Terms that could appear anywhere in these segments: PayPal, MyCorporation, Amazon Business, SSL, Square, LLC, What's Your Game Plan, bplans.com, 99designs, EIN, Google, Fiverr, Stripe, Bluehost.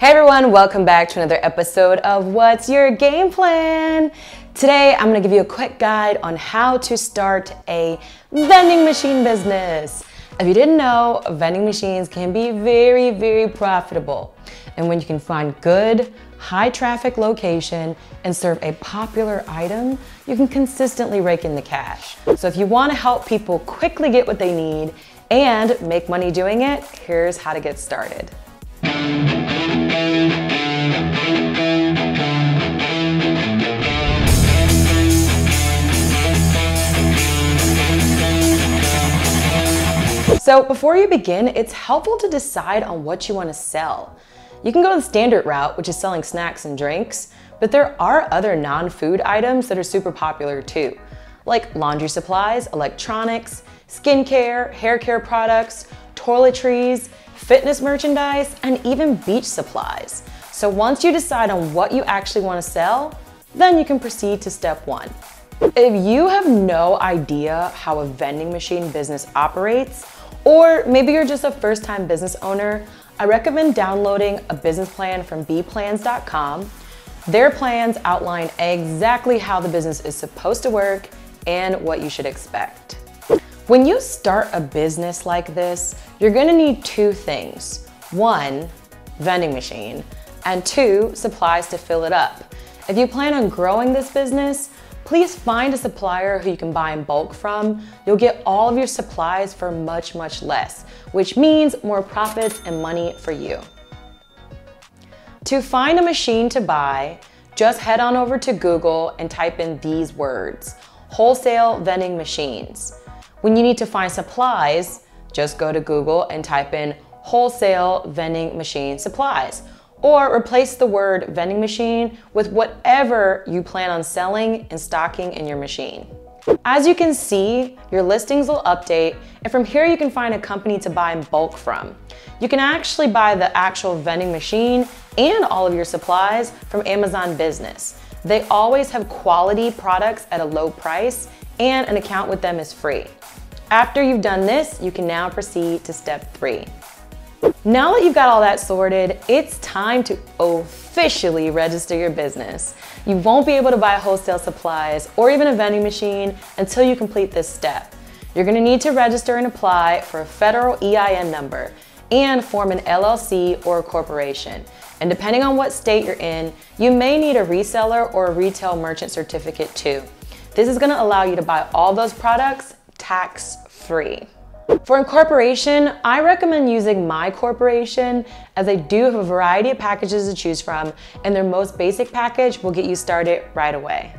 Hey everyone, welcome back to another episode of What's Your Game Plan? Today, I'm gonna give you a quick guide on how to start a vending machine business. If you didn't know, vending machines can be very, very profitable. And when you can find good, high traffic location and serve a popular item, you can consistently rake in the cash. So if you wanna help people quickly get what they need and make money doing it, here's how to get started. So before you begin, it's helpful to decide on what you want to sell. You can go the standard route, which is selling snacks and drinks, but there are other non-food items that are super popular too, like laundry supplies, electronics, skincare, hair care products, toiletries, fitness merchandise, and even beach supplies. So once you decide on what you actually want to sell, then you can proceed to step one. If you have no idea how a vending machine business operates, or maybe you're just a first-time business owner, I recommend downloading a business plan from bplans.com. Their plans outline exactly how the business is supposed to work and what you should expect. When you start a business like this, you're gonna need two things. One, vending machine, and two, supplies to fill it up. If you plan on growing this business, please find a supplier who you can buy in bulk from. You'll get all of your supplies for much, much less, which means more profits and money for you. To find a machine to buy, just head on over to Google and type in these words, wholesale vending machines. When you need to find supplies, just go to Google and type in wholesale vending machine supplies, or replace the word vending machine with whatever you plan on selling and stocking in your machine. As you can see, your listings will update, and from here you can find a company to buy in bulk from. You can actually buy the actual vending machine and all of your supplies from Amazon Business. They always have quality products at a low price, and an account with them is free. After you've done this, you can now proceed to step three. Now that you've got all that sorted, it's time to officially register your business. You won't be able to buy wholesale supplies or even a vending machine until you complete this step. You're gonna need to register and apply for a federal EIN number and form an LLC or a corporation. And depending on what state you're in, you may need a reseller or a retail merchant certificate too. This is gonna allow you to buy all those products tax-free. For incorporation, I recommend using MyCorporation, as they do have a variety of packages to choose from, and their most basic package will get you started right away.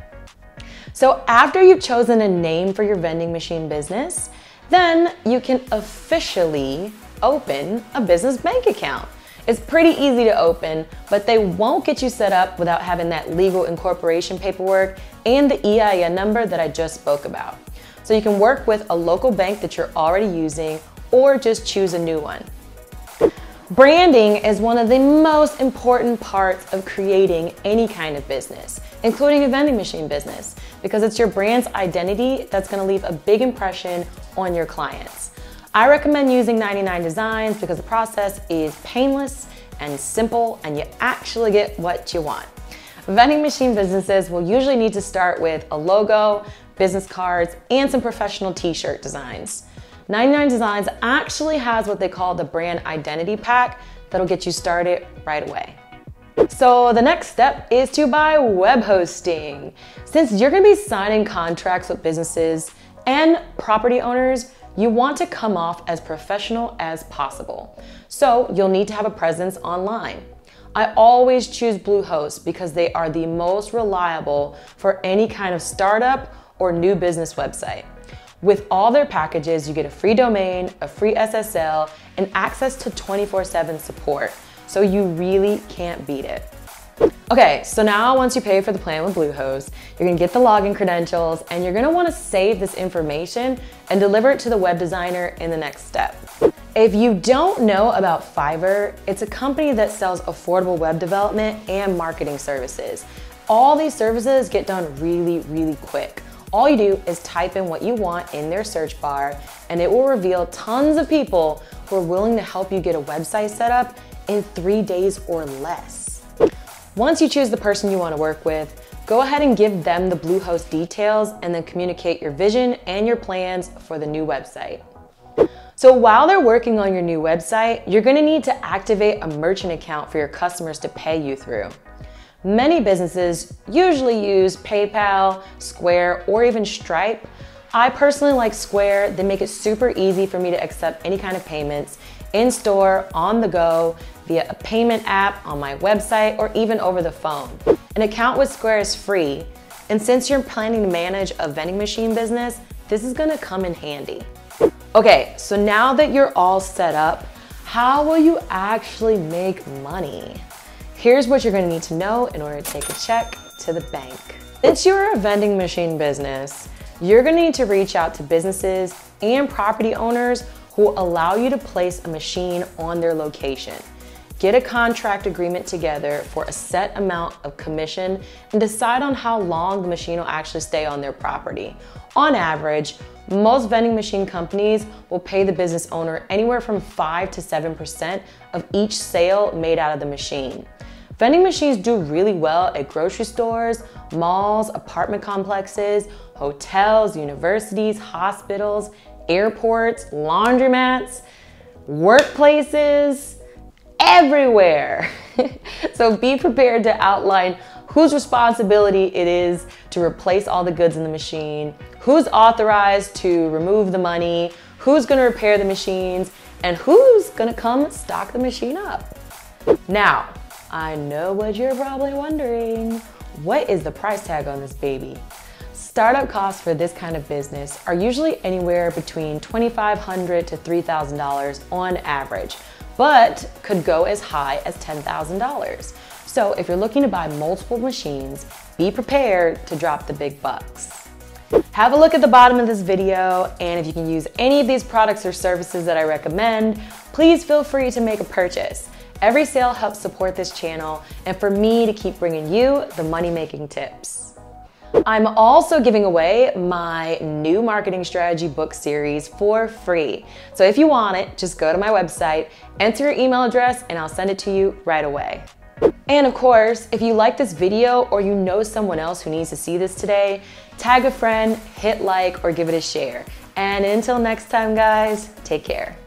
So after you've chosen a name for your vending machine business, then you can officially open a business bank account. It's pretty easy to open, but they won't get you set up without having that legal incorporation paperwork and the EIN number that I just spoke about. So you can work with a local bank that you're already using or just choose a new one. Branding is one of the most important parts of creating any kind of business, including a vending machine business, because it's your brand's identity that's gonna leave a big impression on your clients. I recommend using 99designs because the process is painless and simple, and you actually get what you want. Vending machine businesses will usually need to start with a logo, business cards, and some professional t-shirt designs. 99designs actually has what they call the brand identity pack that'll get you started right away. So the next step is to buy web hosting. Since you're gonna be signing contracts with businesses and property owners, you want to come off as professional as possible. So you'll need to have a presence online. I always choose Bluehost because they are the most reliable for any kind of startup or new business website. With all their packages, you get a free domain, a free SSL, and access to 24/7 support. So you really can't beat it. Okay, so now once you pay for the plan with Bluehost, you're gonna get the login credentials, and you're gonna wanna save this information and deliver it to the web designer in the next step. If you don't know about Fiverr, it's a company that sells affordable web development and marketing services. All these services get done really, really quick. All you do is type in what you want in their search bar, and it will reveal tons of people who are willing to help you get a website set up in 3 days or less. Once you choose the person you want to work with, go ahead and give them the Bluehost details and then communicate your vision and your plans for the new website. So while they're working on your new website, you're going to need to activate a merchant account for your customers to pay you through. Many businesses usually use PayPal, Square, or even Stripe. I personally like Square. They make it super easy for me to accept any kind of payments in-store, on the go, via a payment app, on my website, or even over the phone. An account with Square is free, and since you're planning to manage a vending machine business, this is going to come in handy. Okay, so now that you're all set up, how will you actually make money? Here's what you're gonna need to know in order to take a check to the bank. Since you're a vending machine business, you're gonna need to reach out to businesses and property owners who allow you to place a machine on their location. Get a contract agreement together for a set amount of commission and decide on how long the machine will actually stay on their property. On average, most vending machine companies will pay the business owner anywhere from 5 to 7% of each sale made out of the machine. Vending machines do really well at grocery stores, malls, apartment complexes, hotels, universities, hospitals, airports, laundromats, workplaces, everywhere. So be prepared to outline whose responsibility it is to replace all the goods in the machine, who's authorized to remove the money, who's gonna repair the machines, and who's gonna come stock the machine up. Now, I know what you're probably wondering. What is the price tag on this baby? Startup costs for this kind of business are usually anywhere between $2,500 to $3,000 on average, but could go as high as $10,000. So if you're looking to buy multiple machines, be prepared to drop the big bucks. Have a look at the bottom of this video, and if you can use any of these products or services that I recommend, please feel free to make a purchase. Every sale helps support this channel and for me to keep bringing you the money-making tips. I'm also giving away my new marketing strategy book series for free. So if you want it, just go to my website, enter your email address, and I'll send it to you right away. And of course, if you like this video or you know someone else who needs to see this today, tag a friend, hit like, or give it a share. And until next time, guys, take care.